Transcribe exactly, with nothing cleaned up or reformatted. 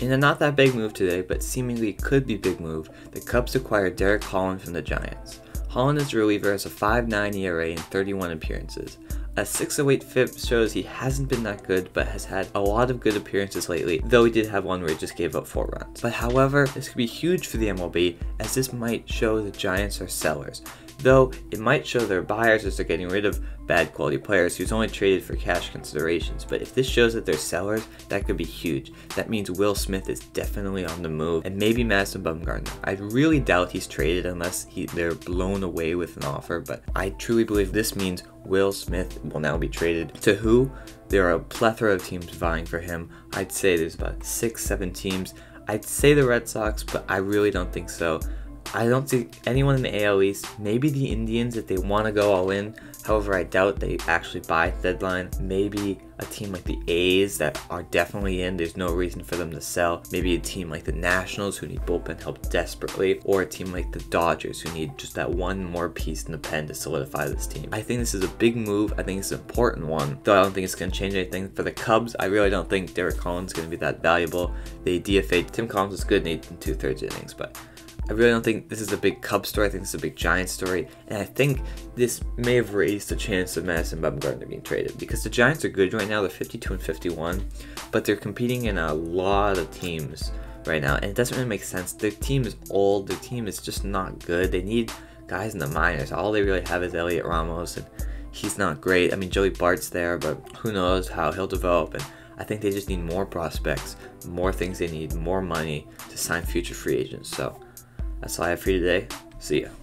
In a not that big move today, but seemingly could be big move, the Cubs acquired Derek Holland from the Giants. Holland is a reliever, has a five point nine E R A in thirty-one appearances. A six oh eight F I P shows he hasn't been that good, but has had a lot of good appearances lately, though he did have one where he just gave up four runs. But however, this could be huge for the M L B, as this might show the Giants are sellers, though it might show they're buyers as they're getting rid of bad quality players who's only traded for cash considerations. But if this shows that they're sellers, that could be huge. That means Will Smith is definitely on the move, and maybe Madison Bumgarner. I really doubt he's traded unless he, they're blown away with an offer, but I truly believe this means Will Smith will now be traded. To who? There are a plethora of teams vying for him. I'd say there's about six, seven teams. I'd say the Red Sox, but I really don't think so. I don't see anyone in the A L East, maybe the Indians if they want to go all in, however I doubt they actually buy at the deadline. Maybe a team like the A's that are definitely in, there's no reason for them to sell. Maybe a team like the Nationals who need bullpen help desperately, or a team like the Dodgers who need just that one more piece in the pen to solidify this team. I think this is a big move, I think it's an important one, though I don't think it's going to change anything. For the Cubs, I really don't think Derek Holland's going to be that valuable. They D F A'd Tim Collins, is good in eight and two thirds innings, but I really don't think this is a big Cubs story. I think this is a big Giants story. And I think this may have raised the chance of Madison Bumgarner being traded, because the Giants are good right now. They're fifty-two and fifty-one, but they're competing in a lot of teams right now. And it doesn't really make sense. Their team is old. Their team is just not good. They need guys in the minors. All they really have is Elliot Ramos, and he's not great. I mean, Joey Bart's there, but who knows how he'll develop. And I think they just need more prospects, more things they need, more money to sign future free agents. So that's all I have for you today. See ya.